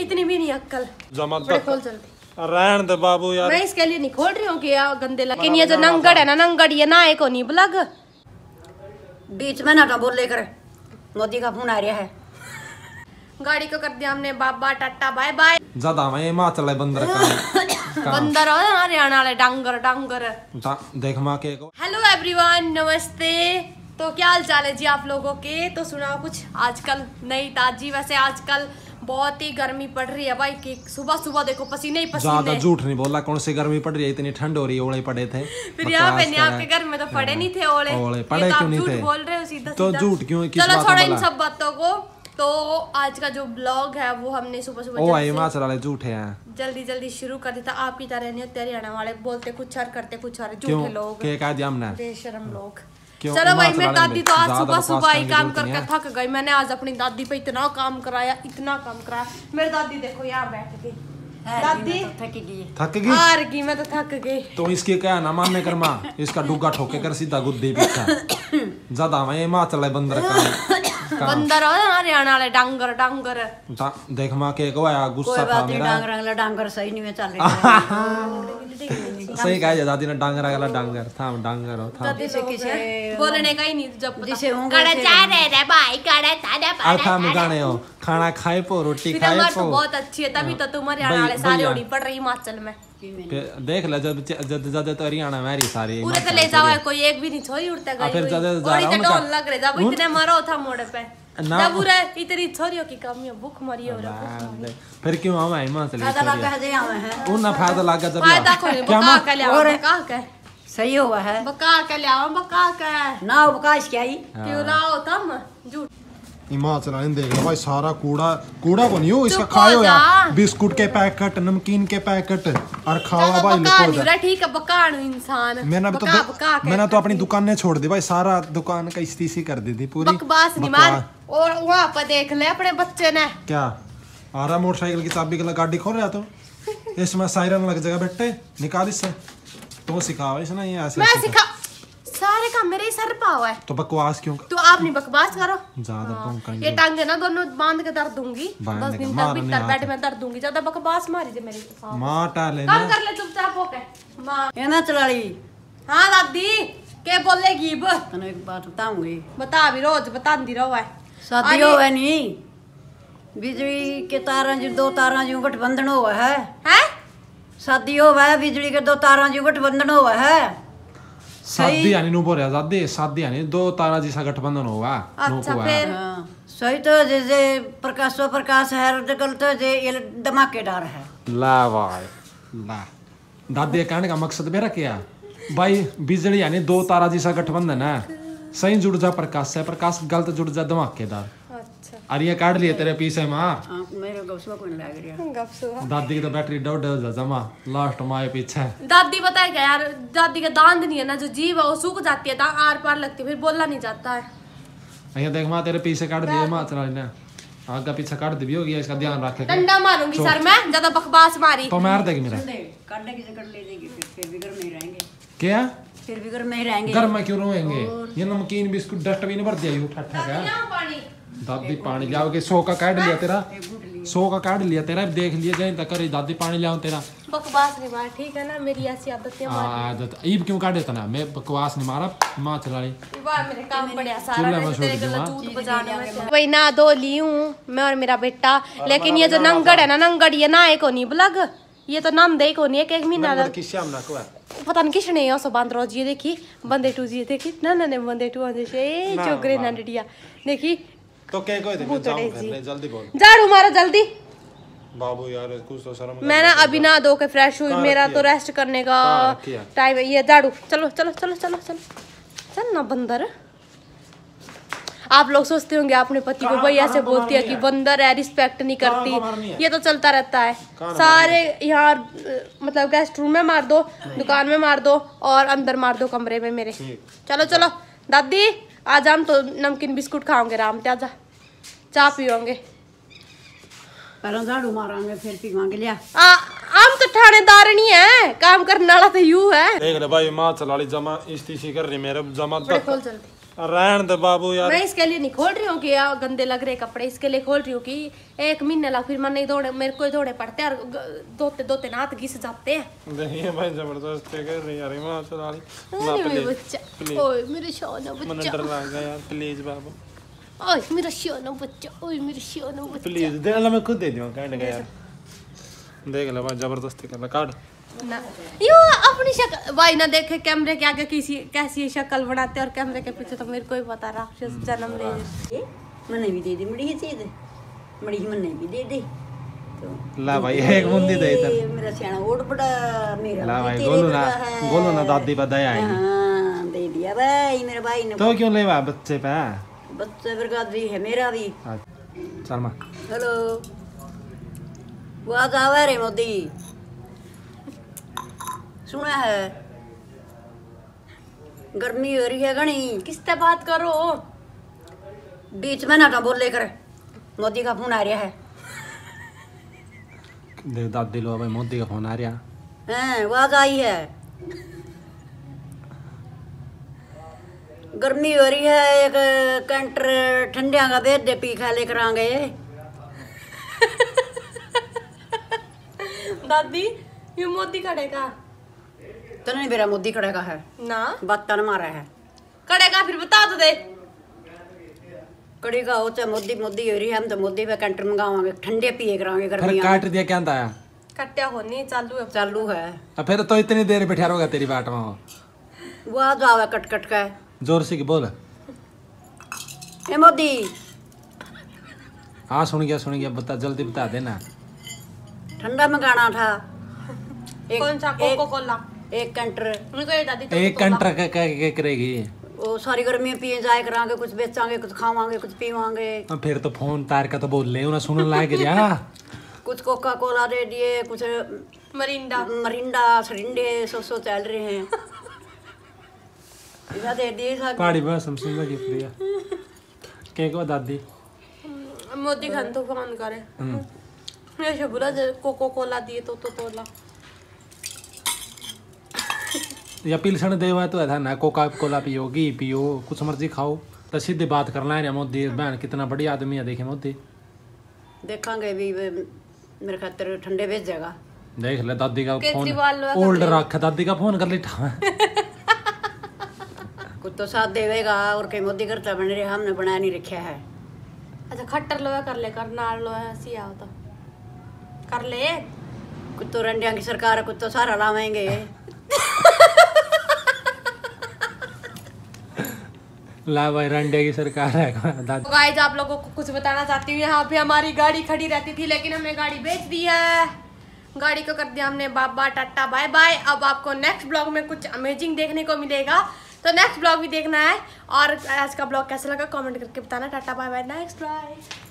इतनी भी नहीं अक्कल। खोल जल्दी। रहन दे बाबू यार, मैं इसके लिए नहीं खोल रही हूँ कि गंदे लगे। ये जो नंगड़ है ना, नंगड़ ये ना एक होनी ब्लग बीच में ना बोल लेकर। मोदी का फोन आ रहा है। गाड़ी को कर दिया हमने बाबा टाटा बाय बाय। ज्यादा मैं हिमाचल बंदर बंदर हो हरियाणा वाले डांगर डांगर देख माँ के। हेलो एवरीवन, नमस्ते। तो क्या हाल चाल है जी आप लोगों के? तो सुनाओ कुछ आजकल नई ताजी। वैसे आजकल बहुत ही गर्मी पड़ रही है भाई कि सुबह सुबह देखो पसीने ही पसीने। ज्यादा झूठ नहीं बोला, कौन सी गर्मी पड़ रही है, इतनी ठंड हो रही है। ओले पड़े थे फिर यहाँ पे, आपके घर में तो पड़े नहीं थे ओले। पड़े क्यों नहीं थे? बोल रहे हो सीधा तो झूठ क्यों? चलो छोड़ो इन सब बातों को। तो आज का जो ब्लॉग है वो हमने सुबह सुबह हिमाचल वाले झूठे हैं जल्दी जल्दी शुरू कर दिया। आपकी तरह नहीं होते हरियाणा वाले, बोलते कुछ और करते कुछ और, झूठे लोग, बेशरम लोग। चलो भाई, मेरी दादी तो आज सुबह सुबह ही काम करके थक गई। मैंने आज अपनी दादी पे इतना काम कराया, इतना काम कराया। मेरी दादी देखो यहाँ बैठ गई। दादी थक गई, हार गई, मैं तो थक गई। तो इसके क्या ना माने कर माँ, इसका डूगा ठोके कर सीधा गुद्दे पीछा। ज्यादा मैं हिमाचल है बंदर बंदर हो हरियाणा वाले डांगर डांगर देख माँ के। गुस्सा था मेरा, डांगर सही नहीं में चल रहा। सही कहा दादी ने, डांगरा वाला डांगर था, डांगर हो था। बोलने का ही नहीं जब जिसे गाने हो। खाना खाए पो, रोटी खाए पो, बहुत अच्छी है। तभी तो तुम्हारे हरियाणा सारी होनी पड़ रही हिमाचल में। देख लो जब ज्यादा तो हरियाणा में सारी पूरे तो ले जाओ, कोई एक भी नहीं छोरी उड़ता। लग रहे जब इतने मरो था मोड़े पे ना बुरा इतनी छोरियों की कमी है। भूख मरी हो रहा फिर क्यों आवा हिमाचल? उन फायदा लागा जब फायदा कोई बका के ले और का के सही हुआ है। बका के ले आओ, बका के ना बकाश क्या ही क्यों ना हो तुम झूठ। हिमाचल आने देगा भाई सारा कूड़ा, कूड़ा को नहीं हो इसका खाओ यार। बिस्कुट के पैकेट, नमकीन के पैकेट और खाओ भाई लिखो जा। ठीक है बकाणु इंसान। मैंने तो अपनी दुकान छोड़ दी भाई, सारा दुकान का इस्तीसी कर दी थी पूरी। बकवास नहीं मार। और वहाँ पर देख ले अपने बच्चे ने क्या आ रहा मोटरसाइकिल की चाबी के गाड़ी खोल रहा। तो इसमें सायरन लग जाएगा बेटे, निकाल इससे। तो सिखाओ इसने ये ऐसे सारे काम मेरे ही सर पर हुआ है। तो बकवास क्यों? तो आप नहीं बकवास करो ज्यादा। ये टांगे ना दोनों बांध के दर्द दूंगी 10 दिन तक, भीतर बेड में दर्द दूंगी। ज्यादा बकवास मारी दे मेरे साथ। मां टाले काम कर ले चुपचाप होके मां ये ना चलाड़ी। हां दादी के बोलेगी अब तने एक बात बताऊंगी। बता भी रोज बतांदी रहो है शादी होवे नहीं। बिजली के तारा जी दो तारा जी गठबंधन हुआ है। हैं शादी होवे बिजली के दो तारा जी गठबंधन हुआ है। शादी यानी नो बोल रहा दादी, शादी यानी दो तारा जी सा गठबंधन होगा। अच्छा फिर सही तो जैसे प्रकाश व प्रकाश है कल तो जे ये धमाकेदार है। ला भाई ला, दादी कहने का मकसद मेरा क्या भाई? बिजली यानी दो तारा जी सा गठबंधन है। सही जुड़ जा प्रकाश से, प्रकाश गलत जुड़ जा धमाकेदार। अच्छा अरे काट लिए तेरे पीछे माँ। मेरे गपसुआ कौन लग रहा गपसुआ? दादी की तो बैटरी डो डो जमा लास्ट माए पीछे। दादी बताए क्या यार, दादी का दांत नहीं है ना जो जीभ है वो सूख जाती है, दांत आर पार लगती है, फिर बोलना नहीं जाता है। अरे देख माँ तेरे पीछे काट दिए माँ, चला ने आगे पीछे काट दी भी होगी, इसका ध्यान रखे। डंडा मारूंगी सर मैं, ज्यादा बकवास मारी तो मार देगी मेरा। काटने की जगह ले देगी फिर बिगड़ नहीं रहेंगे। क्या फिर बिगड़ नहीं रहेंगे? घर में क्यों रहेंगे? ये नमकीन बिस्कुट डस्टबिन भर दिया उठा उठा के। दादी पानी लियाओ के सो का काट लिया तेरा, सो का काट लिया तेरा। देख लिया जाए तक दादी पानी लियाओ तेरा। बकवास नहीं मार ठीक है ना, मेरी ऐसी आदतें आदत ईब क्यों काट देता ना। मैं बकवास नहीं मारा माँ चला रही मेरे काम पड़े सारा। वही ना दो ली हूँ मैं और मेरा बेटा। लेकिन ये जो नंगड़ है ना नंगड़ ये ना एक होनी ब्लग, ये तो नाम देख होनी है एक महीना पता नहीं किसने ये सो बांध रोज। ये देखी बंदे टू जी देखी ना ना बंदे टू चोगरे ना डिया देखी। तो क्या कहते जल्दी बोल झाड़ू मारो जल्दी बाबू यार कुछ तो शर्म। मैं ना अभी ना दो के फ्रेश हुई, मेरा तो रेस्ट करने का टाइम है। ये झाड़ू चलो चलो चलो चलो चलो चल ना बंदर। आप लोग सोचते होंगे अपने पति को भाई ऐसे बोलती है कि बंदर है, रिस्पेक्ट नहीं करती। ये तो चलता रहता है सारे यहाँ, मतलब गेस्ट रूम में मार दो, दुकान में मार दो और अंदर मार दो कमरे में मेरे। चलो चलो दादी आज हम तो नमकीन बिस्कुट खाओगे राम त्याजा, चाय पियोगे पहले झाड़ू मारांगे फिर पीवांगे लिया। हम तो थानेदार नहीं है, काम करने वाला तो यू है। देख ले भाई मां चला ली जमा इस्तीसी कर रही मेरे जमा। खोल जल्दी रहन दे बाबू यार, मैं इसके लिए नहीं खोल रही हूँ कि गंदे लग रहे कपड़े, इसके लिए खोल रही हूँ कि एक महीने लग फिर मैंने दौड़े मेरे को दौड़े पड़ते हैं दोते दोते नाथ घिस जाते हैं। नहीं है भाई जबरदस्त कर रही यार मैं चलाली मेरे बच्चा, ओए मेरे सोना बच्चा, मन डर लग गया यार प्लीज बाबू, ओए मेरा सोना बच्चा, ओए मेरे सोना बच्चा प्लीज दे अल्लाह मैं खुद दे दूं काट गया यार, देख ले भाई जबरदस्ती कर काट ना यो अपनी शक्ल भाई ना देखे कैमरे के आगे किसी कैसी शक्ल बनाते और कैमरे के पीछे तो मेरे को ही पता राक्षस जन्म ले ये मने भी दे दे मड़ी चीज मड़ी मने भी दे दे तो ला भाई एक बूंदी दे इधर मेरा सियाना ओड़ बड़ा मेरा ला भाई बोलो ना दादी पे दया आई हां दे दिया भाई मेरे भाई ने तो क्यों लेवा बच्चे पे बच्चे बर्बादी है मेरा भी शर्मा हेलो वाह गावा रे मोदी सुना है गर्मी हो रही है घनी किससे बात करो बीच में ना बोल लेकर मोदी का फोन आ रहा है देख दादी लो भाई मोदी का फोन आ रहा है वाह आई है गर्मी हो रही है एक कैंटर ठंडिया का बेच दे पी खा लेकर आ गए दादी ये मोदी खड़े का तो नहीं मेरा मोदी कड़े का है ना बात मारा है कड़े का फिर बता तो दे कड़े का हो चाहे मोदी मोदी हो रही है हम तो मोदी पे कंटर मंगावांगे ठंडे पिए करांगे गर्मी काट दिया क्या आया कट्या होनी चालू है अब फिर तो इतनी देर बैठा रहोगा तेरी बाट में वो जावा कट कट का जोर से की बोल ए मोदी हां सुन गया बता जल्दी बता देना ठंडा मंगाना था कौन सा कोको कोला एक कंटर क्या करेगी वो सारी गर्मी पिए जाए करांगे कुछ बेचांगे कुछ खावांगे कुछ पीवांगे फिर तो फोन तार का तो बोल ले उन्हें सुनने लायक जा कुछ कोका कोला दे दिए कुछ मरिंडा मरिंडा सरिंडे सो चल रहे हैं इधर दे दिए सब पाड़ी बस समझूंगा गिफ्ट दिया क्या को दादी मोदी खान तो फोन करे ये शबुला कोको कोला दिए तो तोला या पिलसन देवा तो ऐसा ना कोका कोला पियोगी पियो कुछ मर्जी खाओ तो सीधे बात करना है मोदी बहन कितना बढ़िया आदमी है देखे मोदी देखांगे भी मेरे खातिर ठंडे भेज जाएगा देख ले दादी का फोन ओल्ड रख दादी का फोन कर लेटा कुछ तो साथ देवेगा और कहीं मोदी करता बन रहे हमने बना नहीं रखा है अच्छा खट्टर लोया कर ले कर नार लोया सिया हो तो कर ले कुछ तो रंडिया की सरकार कुछ तो सारा लावेंगे ला भाई रंडे की सरकार है गाइस आप लोगों को कुछ बताना चाहती हूँ। यहाँ पे हमारी गाड़ी खड़ी रहती थी लेकिन हमने गाड़ी बेच दी है। गाड़ी को कर दिया हमने बाबा टाटा बाय बाय। अब आपको नेक्स्ट ब्लॉग में कुछ अमेजिंग देखने को मिलेगा तो नेक्स्ट ब्लॉग भी देखना है। और आज का ब्लॉग कैसा लगा कमेंट करके बताना। Tata bye bye next bye.